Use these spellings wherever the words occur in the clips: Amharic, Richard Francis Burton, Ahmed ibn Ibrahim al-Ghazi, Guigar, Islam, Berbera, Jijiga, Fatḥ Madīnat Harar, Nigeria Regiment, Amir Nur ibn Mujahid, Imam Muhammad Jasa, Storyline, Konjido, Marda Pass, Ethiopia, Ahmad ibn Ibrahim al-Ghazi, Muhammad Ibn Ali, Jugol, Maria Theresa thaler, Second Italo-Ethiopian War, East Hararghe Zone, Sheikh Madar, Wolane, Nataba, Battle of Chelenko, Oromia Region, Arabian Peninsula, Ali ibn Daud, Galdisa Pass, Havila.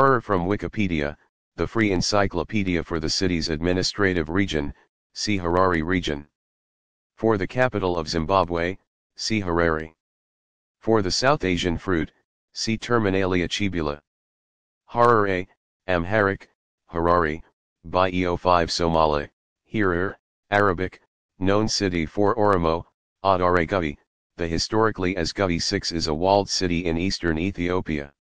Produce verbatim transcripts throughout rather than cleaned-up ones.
Harar from Wikipedia, the free encyclopedia for the city's administrative region, see Harari Region. For the capital of Zimbabwe, see Harare. For the South Asian fruit, see Terminalia chebula. Harare, Amharic, Harari, by E O five Somali, Hirar, Arabic, known city for Oromo, Adare Gubi, the historically as Gubi six is a walled city in eastern Ethiopia.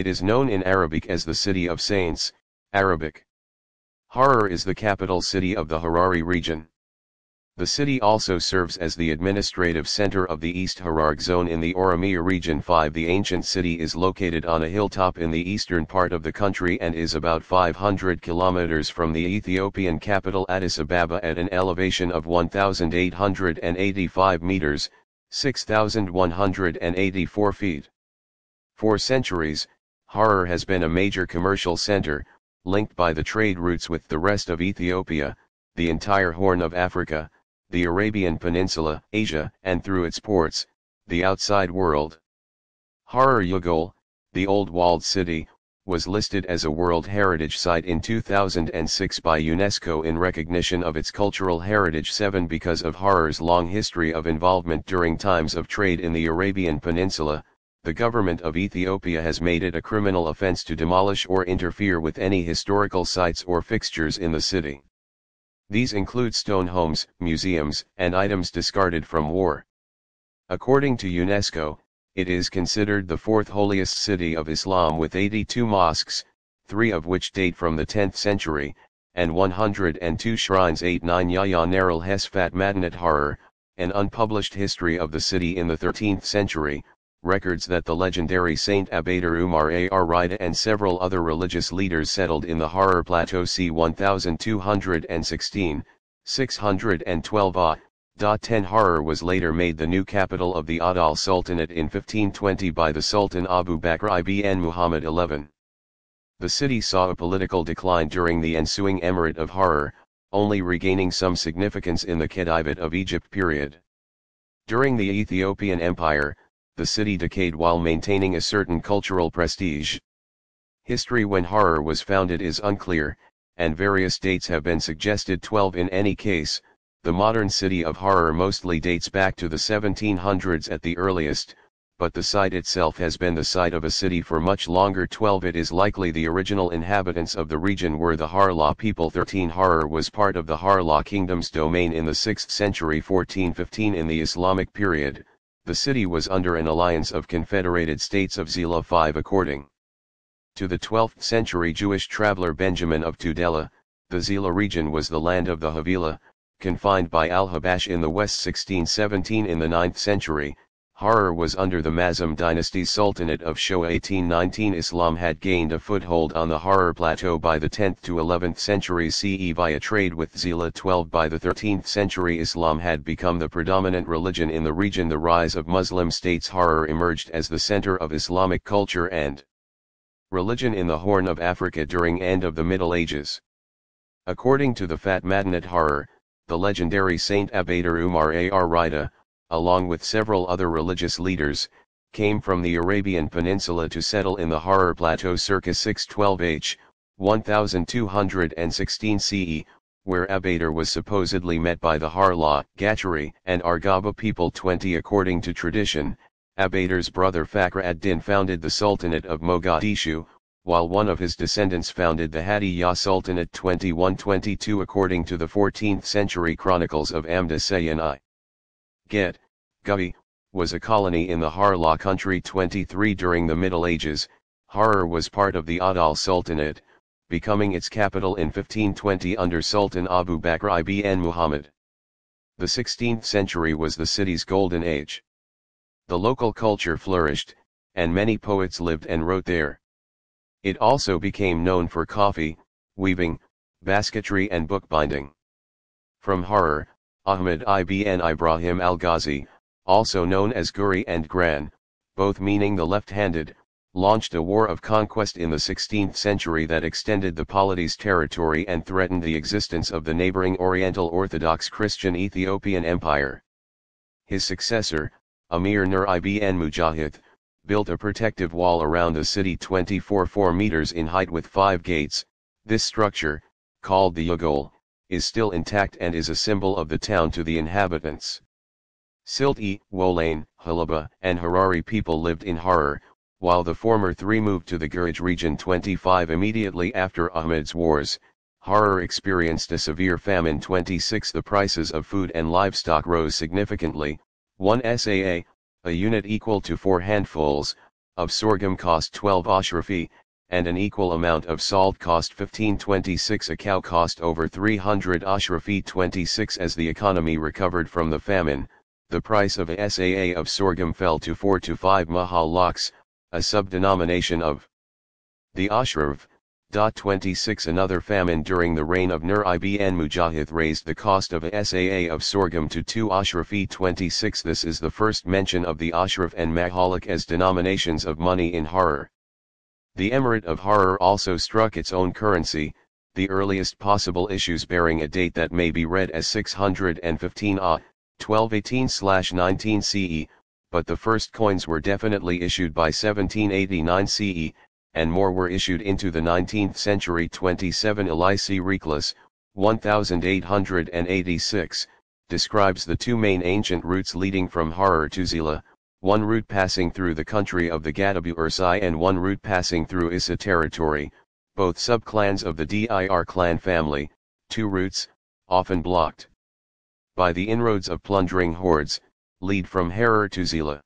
It is known in Arabic as the City of Saints, Arabic. Harar is the capital city of the Harari region. The city also serves as the administrative center of the East Harar zone in the Oromia region five. The ancient city is located on a hilltop in the eastern part of the country and is about five hundred kilometers from the Ethiopian capital Addis Ababa at an elevation of one thousand eight hundred eighty-five meters, six thousand one hundred eighty-four feet. For centuries, Harar has been a major commercial center, linked by the trade routes with the rest of Ethiopia, the entire Horn of Africa, the Arabian Peninsula, Asia, and through its ports, the outside world. Harar Jugol, the old walled city, was listed as a World Heritage Site in two thousand six by UNESCO in recognition of its cultural heritage. seven Because of Harar's long history of involvement during times of trade in the Arabian Peninsula, the government of Ethiopia has made it a criminal offense to demolish or interfere with any historical sites or fixtures in the city. These include stone homes, museums, and items discarded from war. According to UNESCO, it is considered the fourth holiest city of Islam with eighty-two mosques, three of which date from the tenth century, and one hundred two shrines. eighty-nine Yayaneral Hes Fatḥ Madīnat Harar, an unpublished history of the city in the thirteenth century, records that the legendary Saint Abadir Umar ar-Rida and several other religious leaders settled in the Harar Plateau c. one thousand two hundred sixteen, six hundred twelve A.ten Harar was later made the new capital of the Adal Sultanate in fifteen twenty by the Sultan Abu Bakr Ibn Muhammad the eleventh. The city saw a political decline during the ensuing Emirate of Harar, only regaining some significance in the Khedivate of Egypt period. During the Ethiopian Empire, the city decayed while maintaining a certain cultural prestige. History when Harar was founded is unclear, and various dates have been suggested. twelve In any case, the modern city of Harar mostly dates back to the seventeen hundreds at the earliest, but the site itself has been the site of a city for much longer. twelve It is likely the original inhabitants of the region were the Harla people. thirteen Harar was part of the Harla kingdom's domain in the sixth century. fourteen fifteen In the Islamic period, the city was under an alliance of confederated states of Zeila. five According to the twelfth century Jewish traveler Benjamin of Tudela, the Zeila region was the land of the Havila, confined by Al-Habash in the west. sixteen seventeen In the ninth century, Harar was under the Mazum dynasty's Sultanate of Showa. eighteen nineteen Islam had gained a foothold on the Harar Plateau by the tenth to eleventh century C E via trade with Zeila. twelve By the thirteenth century Islam had become the predominant religion in the region. The rise of Muslim states. Harar emerged as the center of Islamic culture and religion in the Horn of Africa during end of the Middle Ages. According to the Fatḥ Madīnat Harar, the legendary Saint Abadir Umar ar-Rida, along with several other religious leaders, came from the Arabian Peninsula to settle in the Harar Plateau circa six twelve H, one thousand two hundred sixteen C E, where Abadir was supposedly met by the Harla, Gachari, and Argaba people. twenty According to tradition, Abadir's brother Fakr ad-Din founded the Sultanate of Mogadishu, while one of his descendants founded the Hadiya Sultanate. twenty-one twenty-two According to the fourteenth century Chronicles of Amdasayyan I. Get, Gubi, was a colony in the Harla country. twenty-three During the Middle Ages, Harar was part of the Adal Sultanate, becoming its capital in fifteen twenty under Sultan Abu Bakr ibn Muhammad. The sixteenth century was the city's golden age. The local culture flourished, and many poets lived and wrote there. It also became known for coffee, weaving, basketry and bookbinding. From Harar, Ahmed ibn Ibrahim al-Ghazi, also known as Guri and Gran, both meaning the left-handed, launched a war of conquest in the sixteenth century that extended the polity's territory and threatened the existence of the neighboring Oriental Orthodox Christian Ethiopian Empire. His successor, Amir Nur ibn Mujahid, built a protective wall around the city twenty-four point four meters in height with five gates. This structure, called the Jugol, is still intact and is a symbol of the town to the inhabitants. Silti, Wolane, Halaba, and Harari people lived in Harar, while the former three moved to the Gurage region twenty-five immediately after Ahmed's wars. Harar experienced a severe famine twenty-six. The prices of food and livestock rose significantly. one S A A, a unit equal to four handfuls, of sorghum cost twelve ashrafi, and an equal amount of salt cost fifteen twenty-six. A cow cost over three hundred ashrafi twenty-six. As the economy recovered from the famine, the price of a S A A of sorghum fell to four to five mahaloks, a sub-denomination of the ashraf. twenty-six. Another famine during the reign of Nur ibn Mujahid raised the cost of a S A A of sorghum to two ashrafi twenty-six. This is the first mention of the ashraf and mahalik as denominations of money in Harar. The Emirate of Harar also struck its own currency, the earliest possible issues bearing a date that may be read as six hundred fifteen A, twelve eighteen to nineteen C E, but the first coins were definitely issued by seventeen eighty-nine C E, and more were issued into the nineteenth century. twenty-seven Elisi Reclus, eighteen eighty-six, describes the two main ancient routes leading from Harar to Zeila, one route passing through the country of the Gadabuursi and one route passing through Issa territory, both subclans of the Dir clan family, two routes, often blocked by the inroads of plundering hordes, lead from Harar to Zeila.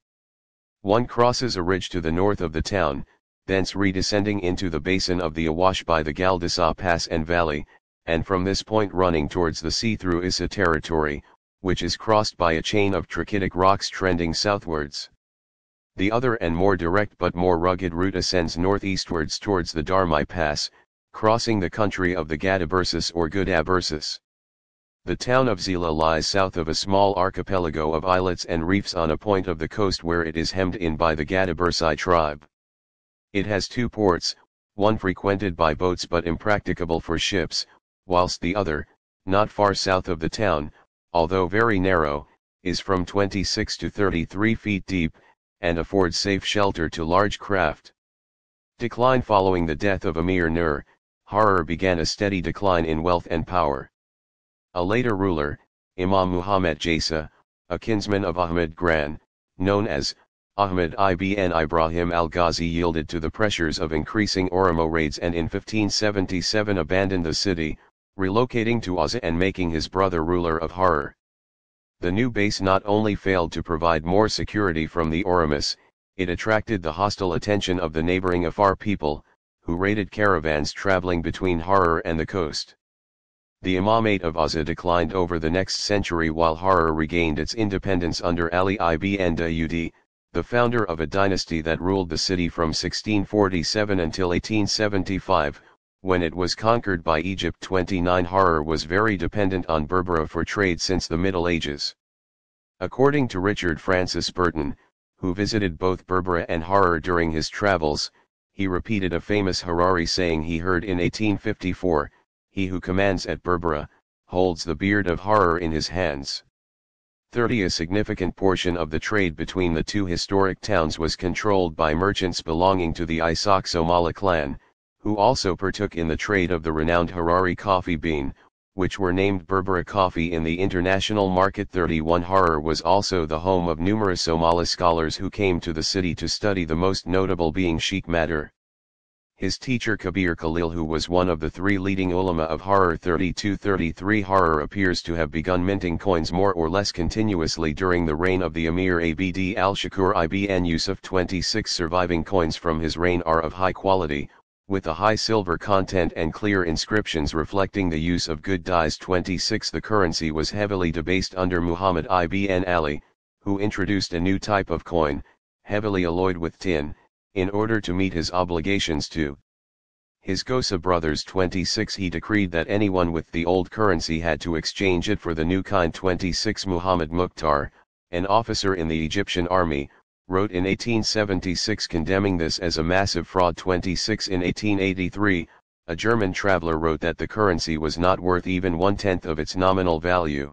One crosses a ridge to the north of the town, thence redescending into the basin of the Awash by the Galdisa Pass and Valley, and from this point running towards the sea through Issa territory, which is crossed by a chain of trachytic rocks trending southwards. The other and more direct but more rugged route ascends northeastwards towards the Darmai Pass, crossing the country of the Gadabursis or Gadabursis. The town of Zeila lies south of a small archipelago of islets and reefs on a point of the coast where it is hemmed in by the Gadabursi tribe. It has two ports, one frequented by boats but impracticable for ships, whilst the other, not far south of the town, although very narrow, is from twenty-six to thirty-three feet deep, and affords safe shelter to large craft. Decline. Following the death of Amir Nur, Harar began a steady decline in wealth and power. A later ruler, Imam Muhammad Jasa, a kinsman of Ahmad Gran, known as Ahmad ibn Ibrahim al-Ghazi, yielded to the pressures of increasing Oromo raids and in fifteen seventy-seven abandoned the city, relocating to Oza and making his brother ruler of Harar. The new base not only failed to provide more security from the Oromis, it attracted the hostile attention of the neighboring Afar people, who raided caravans traveling between Harar and the coast. The Imamate of Oza declined over the next century while Harar regained its independence under Ali ibn Daud, the founder of a dynasty that ruled the city from sixteen forty-seven until eighteen seventy-five, when it was conquered by Egypt. twenty-nine Harar was very dependent on Berbera for trade since the Middle Ages. According to Richard Francis Burton, who visited both Berbera and Harar during his travels, he repeated a famous Harari saying he heard in eighteen fifty-four, "He who commands at Berbera, holds the beard of Harar in his hands." thirty A significant portion of the trade between the two historic towns was controlled by merchants belonging to the Isaksomala clan, who also partook in the trade of the renowned Harari coffee bean, which were named Berbera coffee in the international market. thirty-one Harar was also the home of numerous Somali scholars who came to the city to study, the most notable being Sheikh Madar. His teacher Kabir Khalil, who was one of the three leading ulama of Harar. thirty-two thirty-three Harar appears to have begun minting coins more or less continuously during the reign of the Emir Abd al-Shakur ibn Yusuf. twenty-six Surviving coins from his reign are of high quality, with a high silver content and clear inscriptions reflecting the use of good dyes. twenty-six The currency was heavily debased under Muhammad ibn Ali, who introduced a new type of coin, heavily alloyed with tin, in order to meet his obligations to his Gosa brothers. twenty-six He decreed that anyone with the old currency had to exchange it for the new kind. twenty-six Muhammad Mukhtar, an officer in the Egyptian army, wrote in eighteen seventy-six condemning this as a massive fraud. twenty-six In eighteen eighty-three, a German traveler wrote that the currency was not worth even one-tenth of its nominal value.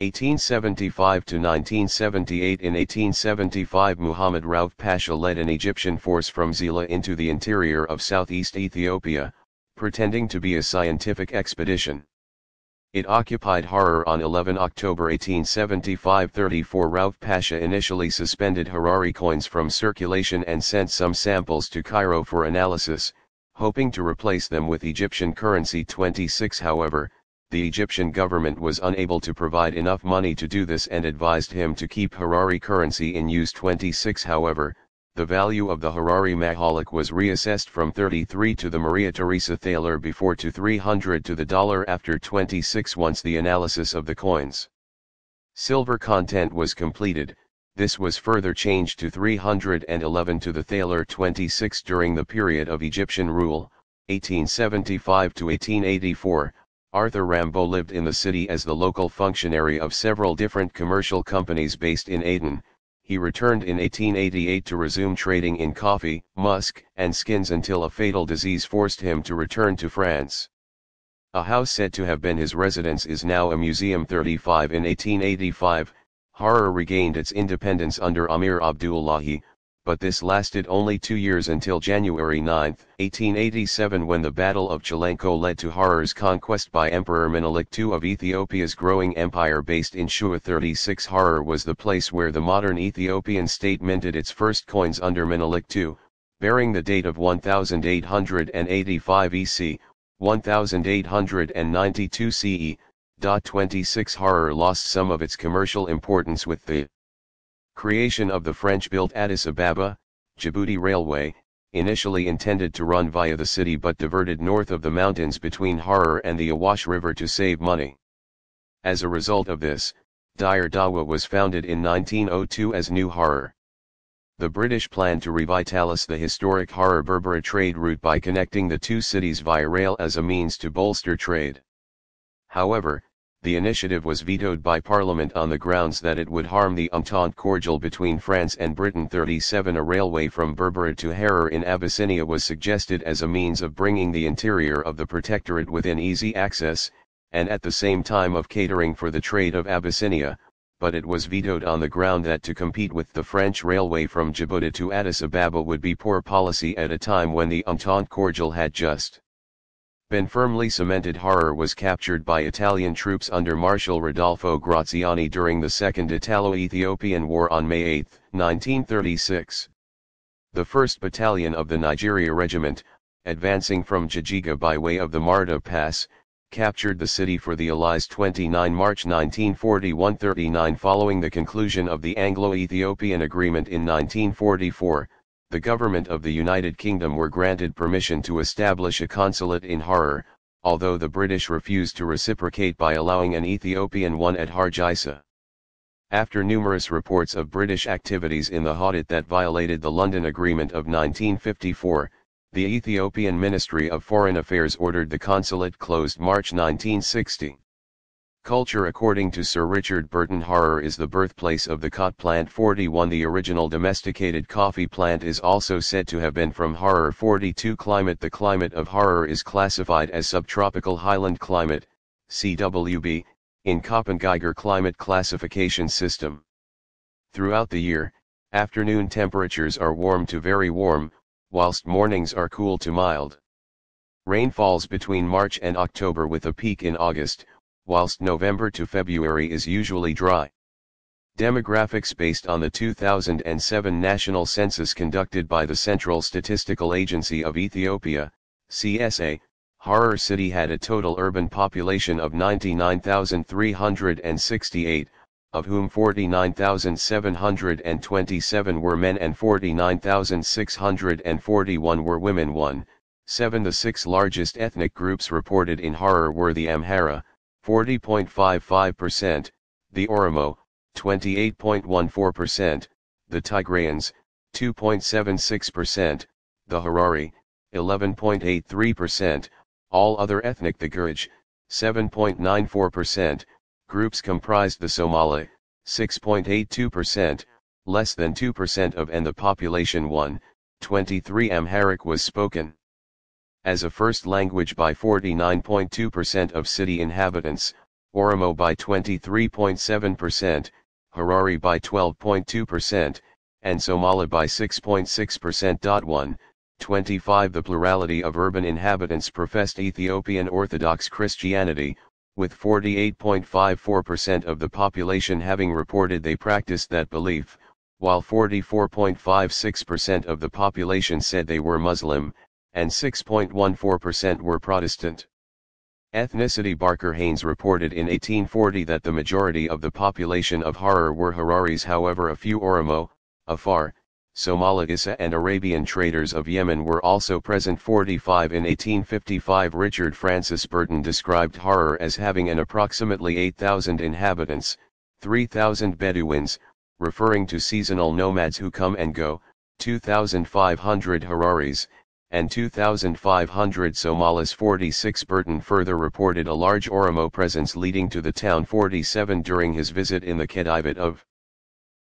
eighteen seventy-five to nineteen seventy-eight. In eighteen seventy-five, Muhammad Rauf Pasha led an Egyptian force from Zeila into the interior of southeast Ethiopia, pretending to be a scientific expedition. It occupied Harar on eleven October eighteen seventy-five. thirty-four Rauf Pasha initially suspended Harari coins from circulation and sent some samples to Cairo for analysis, hoping to replace them with Egyptian currency. twenty-six However, the Egyptian government was unable to provide enough money to do this and advised him to keep Harari currency in use. twenty-six However, the value of the Harari Mahalik was reassessed from thirty-three to the Maria Theresa Thaler before to three hundred to the dollar after. twenty-six Once the analysis of the coin's silver content was completed, this was further changed to three hundred eleven to the Thaler. twenty-six During the period of Egyptian rule, eighteen seventy-five to eighteen eighty-four, Arthur Rimbaud lived in the city as the local functionary of several different commercial companies based in Aden. He returned in eighteen eighty-eight to resume trading in coffee, musk, and skins until a fatal disease forced him to return to France. A house said to have been his residence is now a museum. thirty-five In eighteen eighty-five, Harar regained its independence under Amir Abdullahi, but this lasted only two years until January ninth, eighteen eighty-seven, when the Battle of Chelenko led to Harar's conquest by Emperor Menelik the Second of Ethiopia's growing empire based in Showa. thirty-six Harar was the place where the modern Ethiopian state minted its first coins under Menelik the Second, bearing the date of eighteen eighty-five E C, eighteen ninety-two C E. twenty-six Harar lost some of its commercial importance with the creation of the French-built Addis Ababa, Djibouti Railway, initially intended to run via the city but diverted north of the mountains between Harar and the Awash River to save money. As a result of this, Dir Dawa was founded in nineteen oh two as New Harar. The British planned to revitalize the historic Harar-Berbera trade route by connecting the two cities via rail as a means to bolster trade. However, the initiative was vetoed by Parliament on the grounds that it would harm the Entente Cordial between France and Britain. thirty-seven A railway from Berbera to Harar in Abyssinia was suggested as a means of bringing the interior of the protectorate within easy access, and at the same time of catering for the trade of Abyssinia, but it was vetoed on the ground that to compete with the French railway from Djibouti to Addis Ababa would be poor policy at a time when the Entente Cordial had just been firmly cemented. Harar was captured by Italian troops under Marshal Rodolfo Graziani during the Second Italo-Ethiopian War on May eighth, nineteen thirty-six. The first Battalion of the Nigeria Regiment, advancing from Jijiga by way of the Marda Pass, captured the city for the Allies. twenty-ninth of March nineteen forty-one. thirty-nine Following the conclusion of the Anglo-Ethiopian Agreement in nineteen forty-four, the government of the United Kingdom were granted permission to establish a consulate in Harar, although the British refused to reciprocate by allowing an Ethiopian one at Hargeisa. After numerous reports of British activities in the Hautit that violated the London Agreement of nineteen fifty-four, the Ethiopian Ministry of Foreign Affairs ordered the consulate closed March nineteen sixty. Culture. According to Sir Richard Burton, Harar is the birthplace of the Kot plant. forty-one The original domesticated coffee plant is also said to have been from Harar. forty-two Climate. The climate of Harar is classified as subtropical highland climate, C W B, in Köppen-Geiger climate classification system. Throughout the year, afternoon temperatures are warm to very warm, whilst mornings are cool to mild. Rain falls between March and October with a peak in August, whilst November to February is usually dry. Demographics. Based on the two thousand seven national census conducted by the Central Statistical Agency of Ethiopia, C S A, Harar City had a total urban population of ninety-nine thousand three hundred sixty-eight, of whom forty-nine thousand seven hundred twenty-seven were men and forty-nine thousand six hundred forty-one were women. one point seven The six largest ethnic groups reported in Harar were the Amhara, forty point five five percent, the Oromo, twenty-eight point one four percent, the Tigrayans, two point seven six percent, the Harari, eleven point eight three percent, all other ethnic the Gurage, seven point nine four percent, groups comprised the Somali, six point eight two percent, less than two percent of and the population. one point two three Amharic was spoken as a first language by forty-nine point two percent of city inhabitants, Oromo by twenty-three point seven percent, Harari by twelve point two percent, and Somali by six point six percent. one twenty-five The plurality of urban inhabitants professed Ethiopian Orthodox Christianity, with forty-eight point five four percent of the population having reported they practiced that belief, while forty-four point five six percent of the population said they were Muslim, and six point one four percent were Protestant. Ethnicity Barker Haynes reported in eighteen forty that the majority of the population of Harar were Hararis, however a few Oromo, Afar, Somali Issa and Arabian traders of Yemen were also present. forty-five In eighteen fifty-five Richard Francis Burton described Harar as having an approximately eight thousand inhabitants, three thousand Bedouins, referring to seasonal nomads who come and go, two thousand five hundred Hararis, and two thousand five hundred Somalis. forty-six Burton further reported a large Oromo presence leading to the town. forty-seven During his visit in the Khedivate of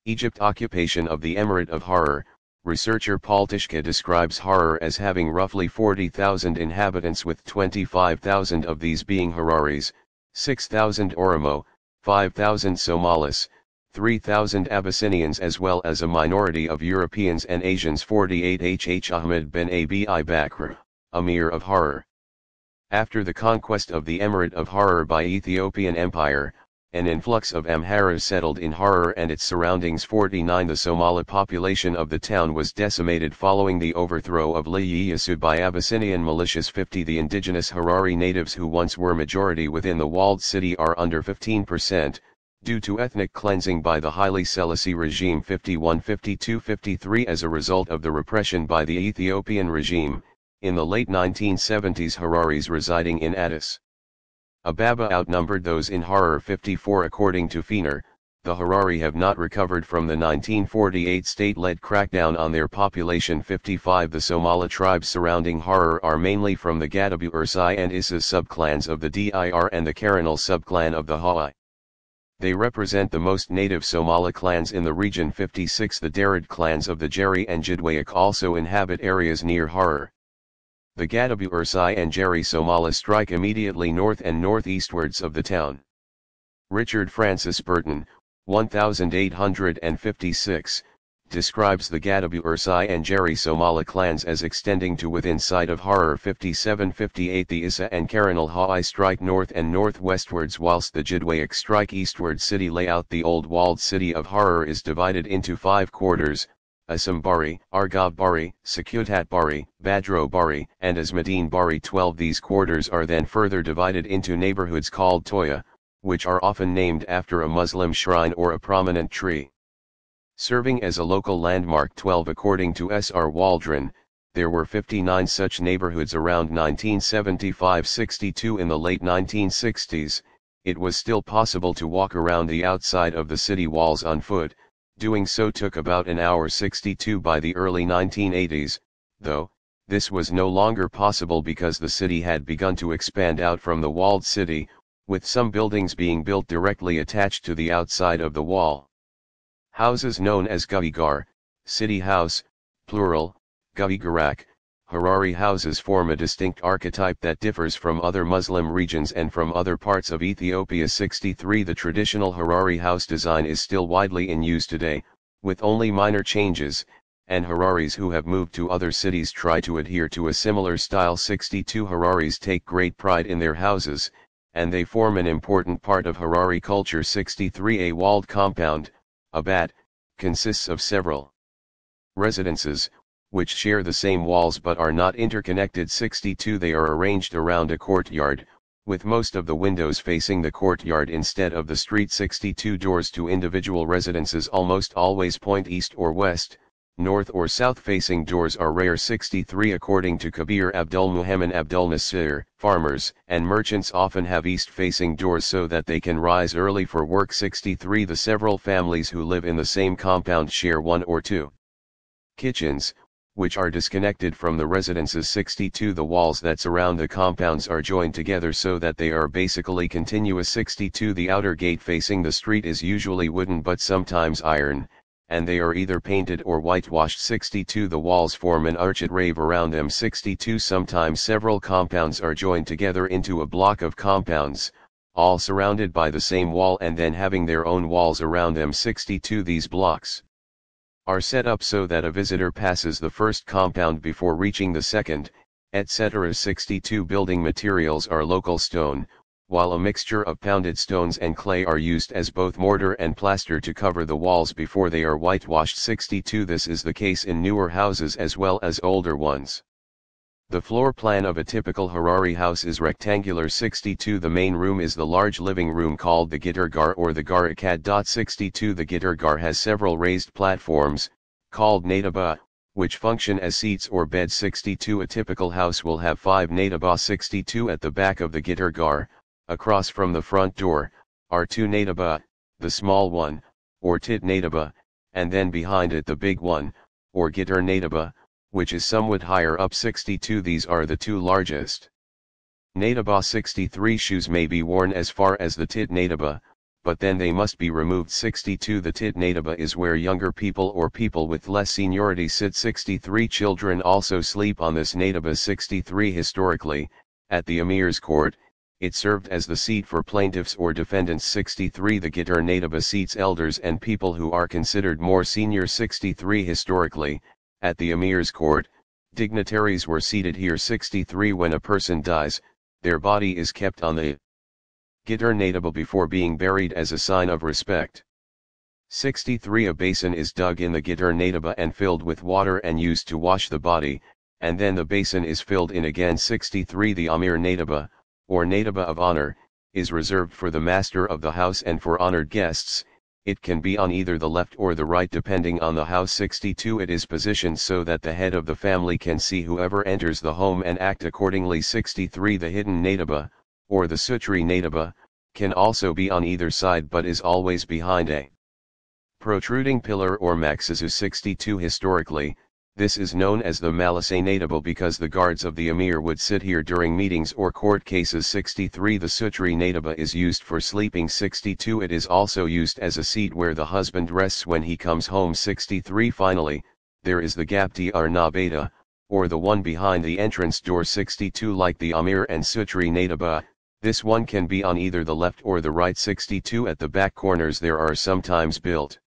Egypt occupation of the Emirate of Harar, researcher Paul Tishka describes Harar as having roughly forty thousand inhabitants, with twenty-five thousand of these being Hararis, six thousand Oromo, five thousand Somalis, three thousand Abyssinians, as well as a minority of Europeans and Asians. forty-eight H H Ahmed bin Abi Bakr, Amir of Harar. After the conquest of the Emirate of Harar by Ethiopian Empire, an influx of Amharas settled in Harar and its surroundings. forty-nine The Somali population of the town was decimated following the overthrow of Liyi by Abyssinian militias. fifty The indigenous Harari natives who once were majority within the walled city are under fifteen percent, due to ethnic cleansing by the highly Selassie regime. fifty-one fifty-two fifty-three As a result of the repression by the Ethiopian regime, in the late nineteen seventies Hararis residing in Addis Ababa outnumbered those in Harar. fifty-four According to Fener, the Harari have not recovered from the nineteen forty-eight state-led crackdown on their population. fifty-five The Somali tribes surrounding Harar are mainly from the Gadabuursi and Issa subclans of the Dir and the Karanal subclan of the Ha'i. They represent the most native Somali clans in the region. fifty-six The Darid clans of the Jeri and Jidwayak also inhabit areas near Harar. The Gadabuursi and Jeri Somali strike immediately north and northeastwards of the town. Richard Francis Burton, eighteen fifty-six, describes the Gadabuursi and Jeri Somali clans as extending to within sight of Harar. fifty-seven fifty-eight The Issa and Karanal Ha'i strike north and northwestwards, whilst the Jidwayak strike eastward. City layout: the old walled city of Harar is divided into five quarters: Asambari, Argab Bari, Secutat Bari, Badro Bari, and Asmedin Bari. twelve These quarters are then further divided into neighborhoods called Toya, which are often named after a Muslim shrine or a prominent tree, serving as a local landmark. twelve According to S R Waldron, there were fifty-nine such neighborhoods around nineteen seventy-five sixty-two. In the late nineteen sixties, it was still possible to walk around the outside of the city walls on foot. Doing so took about an hour. sixty-two By the early nineteen eighties, though, this was no longer possible because the city had begun to expand out from the walled city, with some buildings being built directly attached to the outside of the wall. Houses known as Guigar, city house, plural, Guigarak, Harari houses form a distinct archetype that differs from other Muslim regions and from other parts of Ethiopia. sixty-three The traditional Harari house design is still widely in use today, with only minor changes, and Hararis who have moved to other cities try to adhere to a similar style. sixty-two Hararis take great pride in their houses, and they form an important part of Harari culture. sixty-three A walled compound, Abat, consists of several residences, which share the same walls but are not interconnected. sixty-two They are arranged around a courtyard, with most of the windows facing the courtyard instead of the street. sixty-two Doors to individual residences almost always point east or west, north or south. Facing doors are rare. sixty-three According to Kabir Abdul Muhammad Abdul Nasir, farmers and merchants often have east-facing doors so that they can rise early for work. sixty-three The several families who live in the same compound share one or two kitchens, which are disconnected from the residences. sixty-two The walls that surround the compounds are joined together so that they are basically continuous. sixty-two The outer gate facing the street is usually wooden but sometimes iron, and they are either painted or whitewashed. sixty-two The walls form an arched rave around them. sixty-two Sometimes several compounds are joined together into a block of compounds, all surrounded by the same wall and then having their own walls around them. Sixty-two These blocks are set up so that a visitor passes the first compound before reaching the second, et cetera. sixty-two Building materials are local stone, while a mixture of pounded stones and clay are used as both mortar and plaster to cover the walls before they are whitewashed. sixty-two This is the case in newer houses as well as older ones. The floor plan of a typical Harari house is rectangular. sixty-two The main room is the large living room called the Gitargar or the Garakat. sixty-two The Gitargar has several raised platforms, called Nataba, which function as seats or beds. sixty-two A typical house will have five Nataba. sixty-two At the back of the Gitargar, across from the front door, are two Nataba, the small one, or Tit Nataba, and then behind it the big one, or Gitar Nataba, which is somewhat higher up. sixty-two These are the two largest Nataba. sixty-three Shoes may be worn as far as the Tit Nataba, but then they must be removed. sixty-two The Tit Nataba is where younger people or people with less seniority sit. sixty-three Children also sleep on this Nataba. sixty-three Historically, at the Emir's court, it served as the seat for plaintiffs or defendants. sixty-three The Gitar Nataba seats elders and people who are considered more senior. sixty-three Historically, at the Emir's court, dignitaries were seated here. sixty-three When a person dies, their body is kept on the Gitar Nataba before being buried as a sign of respect. sixty-three A basin is dug in the Gitar Nataba and filled with water and used to wash the body, and then the basin is filled in again. sixty-three The Amir Nataba, or Nataba of honor, is reserved for the master of the house and for honored guests. It can be on either the left or the right depending on the house. sixty-two It is positioned so that the head of the family can see whoever enters the home and act accordingly. sixty-three The hidden Nataba, or the Sutri Nataba, can also be on either side but is always behind a protruding pillar or maxizu. sixty-two Historically, this is known as the Malasay Nataba because the guards of the Emir would sit here during meetings or court cases. sixty-three The Sutri Nataba is used for sleeping. sixty-two It is also used as a seat where the husband rests when he comes home. sixty-three Finally, there is the Gapti Arnabeta, or the one behind the entrance door. sixty-two Like the Amir and Sutri Nataba, this one can be on either the left or the right. sixty-two At the back corners there are sometimes built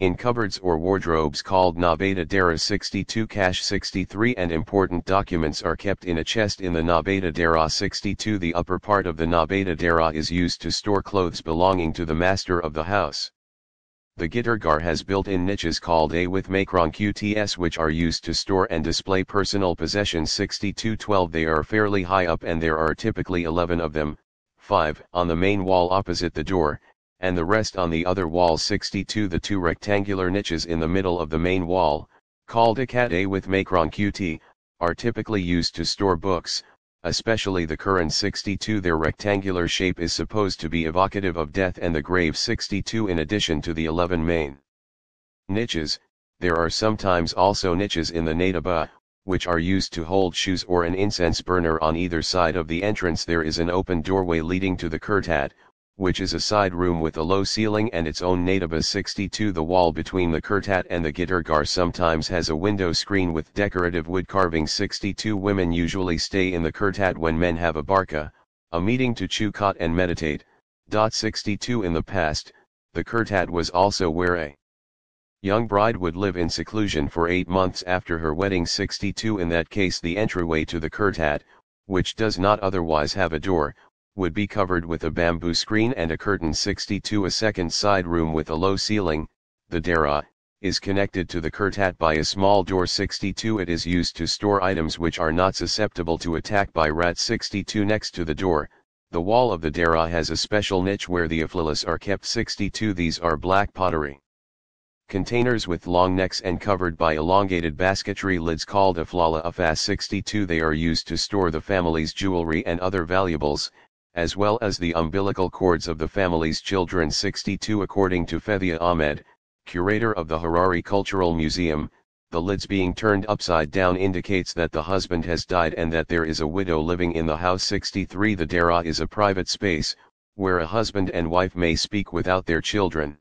in cupboards or wardrobes called Nabata Dara. sixty-two Cash sixty-three and important documents are kept in a chest in the Nabata Dara. sixty-two The upper part of the Nabata Dara is used to store clothes belonging to the master of the house. The Gitargar has built-in niches called A with Makron Qts which are used to store and display personal possessions. sixty-two twelve They are fairly high up and there are typically eleven of them, five on the main wall opposite the door, and the rest on the other wall. sixty-two The two rectangular niches in the middle of the main wall, called Akat A with Makron Qt, are typically used to store books, especially the Quran. sixty-two Their rectangular shape is supposed to be evocative of death and the grave. sixty-two In addition to the eleven main niches, there are sometimes also niches in the Nataba, which are used to hold shoes or an incense burner. On either side of the entrance there is an open doorway leading to the Kurtat, which is a side room with a low ceiling and its own Nataba. sixty-two The wall between the Kurtat and the Gitargar sometimes has a window screen with decorative wood carving. sixty-two Women usually stay in the Kurtat when men have a barka, a meeting to chew cot and meditate. sixty-two In the past, the Kurtat was also where a young bride would live in seclusion for eight months after her wedding. sixty-two In that case the entryway to the Kurtat, which does not otherwise have a door, would be covered with a bamboo screen and a curtain. sixty-two A second side room with a low ceiling, the Dara, is connected to the Kurtat by a small door. sixty-two It is used to store items which are not susceptible to attack by rats. sixty-two Next to the door, the wall of the Dara has a special niche where the Aflalis are kept. sixty-two These are black pottery containers with long necks and covered by elongated basketry lids called Aflala Afas. sixty-two They are used to store the family's jewelry and other valuables, as well as the umbilical cords of the family's children. sixty-two According to Fethia Ahmed, curator of the Harare Cultural Museum, the lids being turned upside down indicates that the husband has died and that there is a widow living in the house. sixty-three The Dara is a private space, where a husband and wife may speak without their children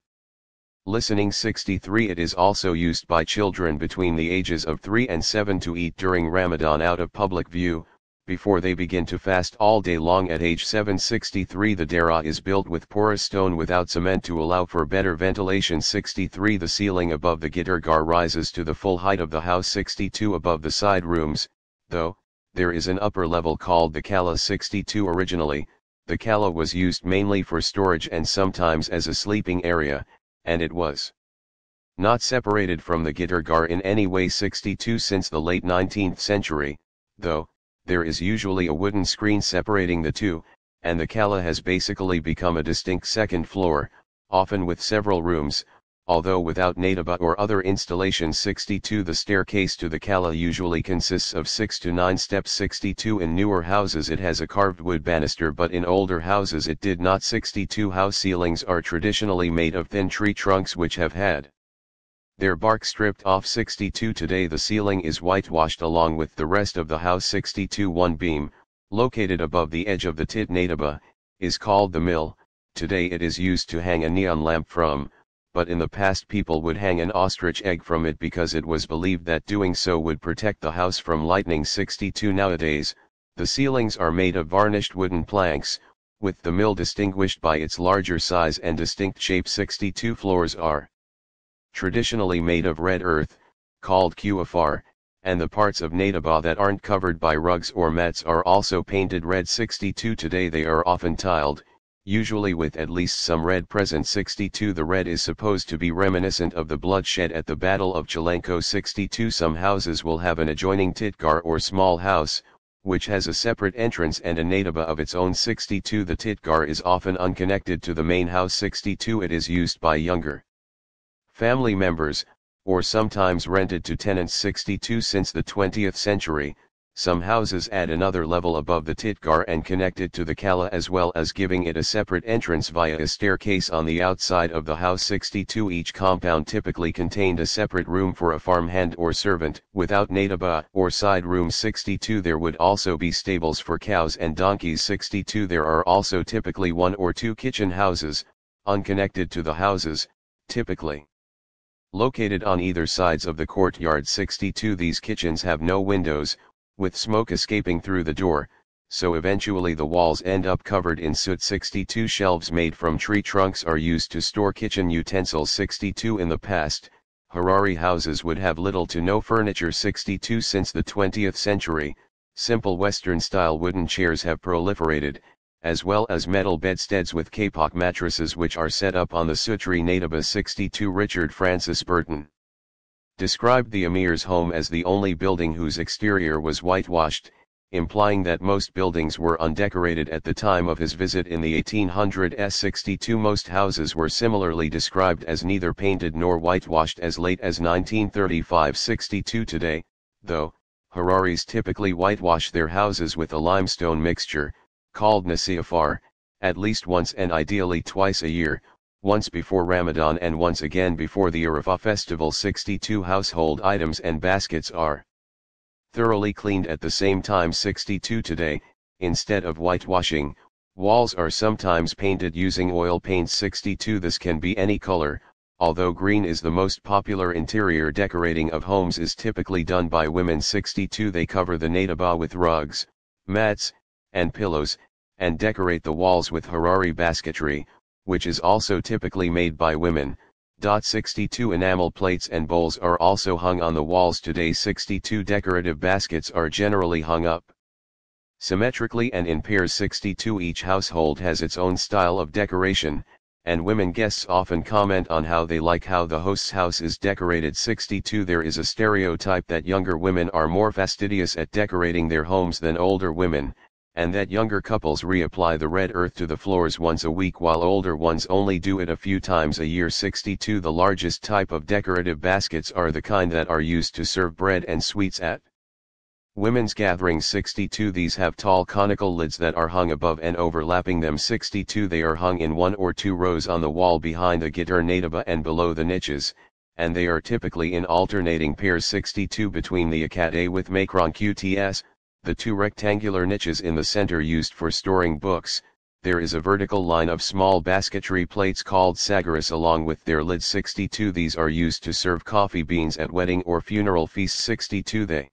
listening. sixty-three It is also used by children between the ages of three and seven to eat during Ramadan out of public view, before they begin to fast all day long at age seven sixty-three. The Dera is built with porous stone without cement to allow for better ventilation. sixty-three The ceiling above the Gitargar rises to the full height of the house. sixty-two Above the side rooms, though, there is an upper level called the Kala. sixty-two Originally, the Kala was used mainly for storage and sometimes as a sleeping area, and it was not separated from the Gitargar in any way. sixty-two Since the late nineteenth century, though, there is usually a wooden screen separating the two, and the Kala has basically become a distinct second floor, often with several rooms, although without Nataba or other installations. sixty-two The staircase to the Kala usually consists of six to nine steps. sixty-two In newer houses it has a carved wood banister, but in older houses it did not. sixty-two House ceilings are traditionally made of thin tree trunks which have had their bark stripped off. sixty-two Today the ceiling is whitewashed along with the rest of the house. sixty-two One beam, located above the edge of the Tit Nataba, is called the mill. Today it is used to hang a neon lamp from, but in the past people would hang an ostrich egg from it because it was believed that doing so would protect the house from lightning. sixty-two Nowadays, the ceilings are made of varnished wooden planks, with the mill distinguished by its larger size and distinct shape. sixty-two Floors are traditionally made of red earth, called Qafar, and the parts of Nataba that aren't covered by rugs or mats are also painted red. sixty-two Today they are often tiled, usually with at least some red present. sixty-two The red is supposed to be reminiscent of the bloodshed at the Battle of Chelenko. sixty-two Some houses will have an adjoining Titgar or small house, which has a separate entrance and a Nataba of its own. sixty-two The Titgar is often unconnected to the main house. sixty-two It is used by younger family members, or sometimes rented to tenants. sixty-two Since the twentieth century, some houses add another level above the Titgar and connect it to the Kala, as well as giving it a separate entrance via a staircase on the outside of the house. sixty-two Each compound typically contained a separate room for a farmhand or servant, without Nataba or side room. sixty-two There would also be stables for cows and donkeys. sixty-two There are also typically one or two kitchen houses, unconnected to the houses, typically located on either sides of the courtyard. sixty-two These kitchens have no windows, with smoke escaping through the door, so eventually the walls end up covered in soot. sixty-two Shelves made from tree trunks are used to store kitchen utensils. sixty-two In the past, Harari houses would have little to no furniture. sixty-two Since the twentieth century, simple Western-style wooden chairs have proliferated, as well as metal bedsteads with kapok mattresses which are set up on the Sutri Nataba. sixty-two Richard Francis Burton described the Amir's home as the only building whose exterior was whitewashed, implying that most buildings were undecorated at the time of his visit in the eighteen hundreds. sixty-two Most houses were similarly described as neither painted nor whitewashed as late as nineteen thirty-five. sixty-two Today, though, Hararis typically whitewash their houses with a limestone mixture, called Nasiafar, at least once and ideally twice a year, once before Ramadan and once again before the Arafah festival. sixty-two Household items and baskets are thoroughly cleaned at the same time. sixty-two Today, instead of whitewashing, walls are sometimes painted using oil paint. sixty-two This can be any color, although green is the most popular. Interior decorating of homes is typically done by women. sixty-two They cover the Nataba with rugs, mats, and pillows, and decorate the walls with Harari basketry, which is also typically made by women. sixty-two Enamel plates and bowls are also hung on the walls today. sixty-two Decorative baskets are generally hung up symmetrically and in pairs. sixty-two Each household has its own style of decoration, and women guests often comment on how they like how the host's house is decorated. sixty-two There is a stereotype that younger women are more fastidious at decorating their homes than older women, and that younger couples reapply the red earth to the floors once a week while older ones only do it a few times a year. sixty-two The largest type of decorative baskets are the kind that are used to serve bread and sweets at women's gatherings. sixty-two These have tall conical lids that are hung above and overlapping them. sixty-two They are hung in one or two rows on the wall behind the Gitar Nataba and below the niches, and they are typically in alternating pairs. sixty-two Between the Akade with Macron Qts, the two rectangular niches in the center used for storing books, there is a vertical line of small basketry plates called sagaris along with their lids. sixty-two These are used to serve coffee beans at wedding or funeral feasts. sixty-two They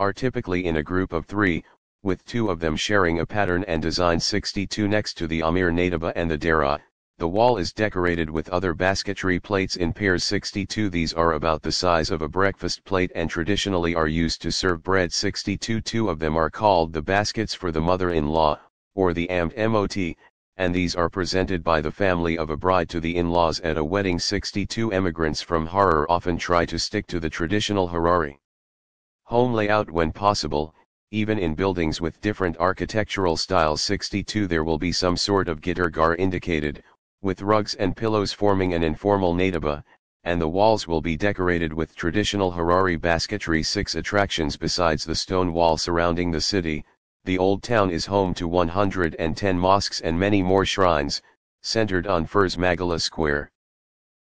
are typically in a group of three, with two of them sharing a pattern and design sixty-two next to the Amir Nadaba and the Dara. The wall is decorated with other basketry plates in pairs sixty-two. These are about the size of a breakfast plate and traditionally are used to serve bread sixty-two. Two of them are called the baskets for the mother-in-law, or the amd-mot, and these are presented by the family of a bride to the in-laws at a wedding sixty-two. Emigrants from Harar often try to stick to the traditional Harari home layout when possible, even in buildings with different architectural styles sixty-two. There will be some sort of gitargar indicated, with rugs and pillows forming an informal nadaba, and the walls will be decorated with traditional Harari basketry. Six attractions besides the stone wall surrounding the city. The old town is home to one hundred ten mosques and many more shrines, centered on Furs Magala Square.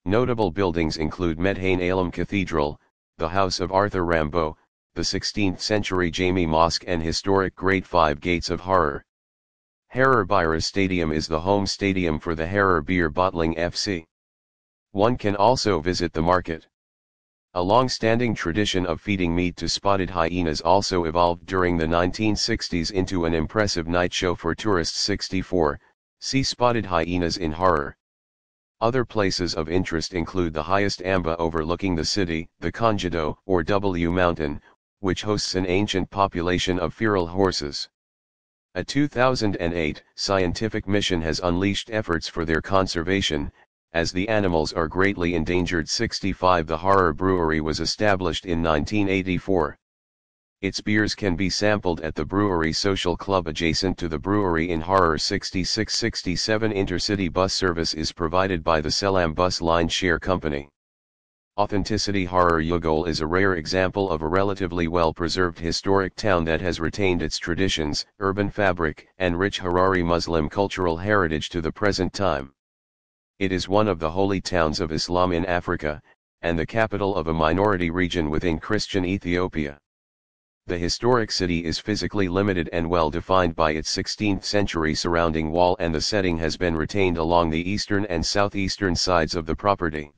Notable buildings include Medhain Alam Cathedral, the House of Arthur Rimbaud, the sixteenth century Jami Mosque and historic Great Five Gates of Harar. Harar Beira Stadium is the home stadium for the Harar Beer Bottling F C. One can also visit the market. A long-standing tradition of feeding meat to spotted hyenas also evolved during the nineteen sixties into an impressive night show for tourists sixty-four, see spotted hyenas in Harar. Other places of interest include the highest amba overlooking the city, the Konjido or W Mountain, which hosts an ancient population of feral horses. A two thousand eight scientific mission has unleashed efforts for their conservation, as the animals are greatly endangered. sixty-five The Harar Brewery was established in nineteen eighty-four. Its beers can be sampled at the Brewery Social Club adjacent to the brewery in Harar. sixty-six sixty-seven Intercity bus service is provided by the Selam Bus Line Share Company. Authenticity. Harar Jugol is a rare example of a relatively well-preserved historic town that has retained its traditions, urban fabric, and rich Harari Muslim cultural heritage to the present time. It is one of the holy towns of Islam in Africa, and the capital of a minority region within Christian Ethiopia. The historic city is physically limited and well-defined by its sixteenth century surrounding wall, and the setting has been retained along the eastern and southeastern sides of the property.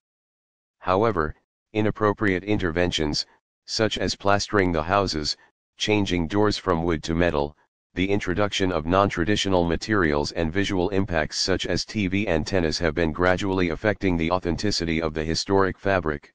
However, inappropriate interventions, such as plastering the houses, changing doors from wood to metal, the introduction of non-traditional materials and visual impacts such as T V antennas have been gradually affecting the authenticity of the historic fabric.